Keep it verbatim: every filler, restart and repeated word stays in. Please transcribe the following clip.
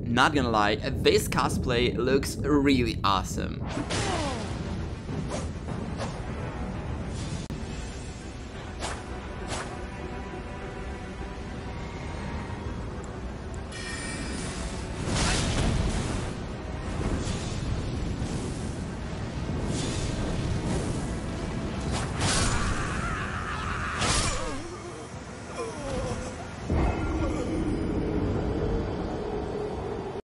Not gonna lie, this cosplay looks really awesome.